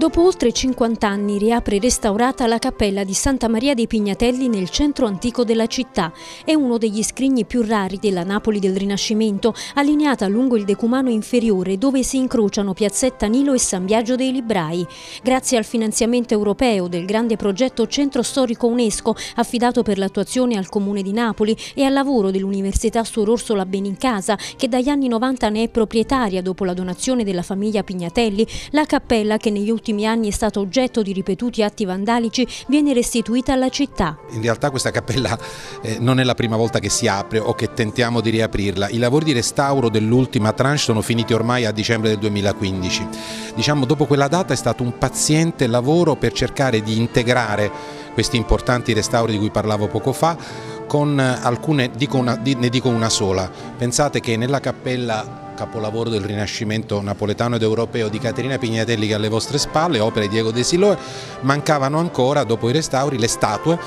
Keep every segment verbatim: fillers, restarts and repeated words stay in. Dopo oltre cinquanta anni riapre restaurata la Cappella di Santa Maria dei Pignatelli nel centro antico della città. È uno degli scrigni più rari della Napoli del Rinascimento, allineata lungo il Decumano Inferiore, dove si incrociano Piazzetta Nilo e San Biagio dei Librai. Grazie al finanziamento europeo del grande progetto Centro Storico Unesco, affidato per l'attuazione al Comune di Napoli, e al lavoro dell'Università Suor Orsola Benincasa, che dagli anni novanta ne è proprietaria dopo la donazione della famiglia Pignatelli, la Cappella, che negli ultimi negli ultimi anni è stato oggetto di ripetuti atti vandalici, viene restituita alla città. In realtà questa cappella eh, non è la prima volta che si apre o che tentiamo di riaprirla. I lavori di restauro dell'ultima tranche sono finiti ormai a dicembre del duemilaquindici. Diciamo, dopo quella data è stato un paziente lavoro per cercare di integrare questi importanti restauri di cui parlavo poco fa con alcune, dico una, ne dico una sola. Pensate che nella cappella, capolavoro del Rinascimento napoletano ed europeo di Caterina Pignatelli, che alle vostre spalle, opera di Diego de Siloe, mancavano ancora, dopo i restauri, le statue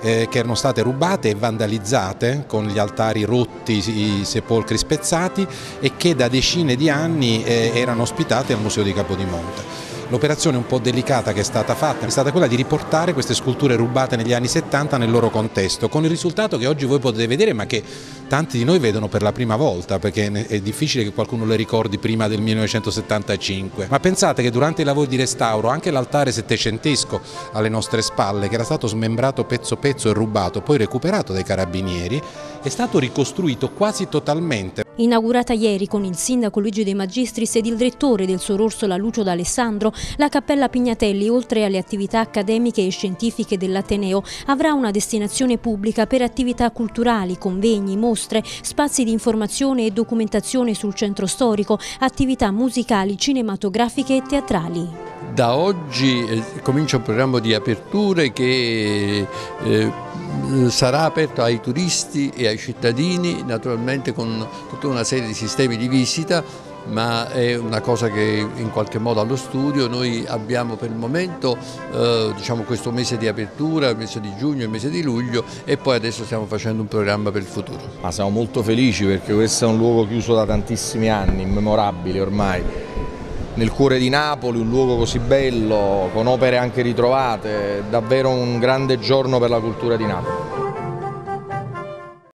eh, che erano state rubate e vandalizzate, con gli altari rotti, i sepolcri spezzati, e che da decine di anni eh, erano ospitate al Museo di Capodimonte. L'operazione un po' delicata che è stata fatta è stata quella di riportare queste sculture rubate negli anni settanta nel loro contesto, con il risultato che oggi voi potete vedere, ma che tanti di noi vedono per la prima volta, perché è difficile che qualcuno le ricordi prima del millenovecentosettantacinque. Ma pensate che durante i lavori di restauro anche l'altare settecentesco alle nostre spalle, che era stato smembrato pezzo pezzo e rubato, poi recuperato dai carabinieri, è stato ricostruito quasi totalmente. Inaugurata ieri con il sindaco Luigi De Magistris ed il rettore del Suor Orsola Lucio d'Alessandro, la Cappella Pignatelli, oltre alle attività accademiche e scientifiche dell'Ateneo, avrà una destinazione pubblica per attività culturali, convegni, mostre, spazi di informazione e documentazione sul centro storico, attività musicali, cinematografiche e teatrali. Da oggi eh, comincia un programma di aperture che eh, sarà aperto ai turisti e ai cittadini, naturalmente con tutta una serie di sistemi di visita, ma è una cosa che in qualche modo allo studio noi abbiamo per il momento, eh, diciamo questo mese di apertura, il mese di giugno, il mese di luglio, e poi adesso stiamo facendo un programma per il futuro. Ma siamo molto felici, perché questo è un luogo chiuso da tantissimi anni, immemorabile ormai. Nel cuore di Napoli, un luogo così bello, con opere anche ritrovate, davvero un grande giorno per la cultura di Napoli.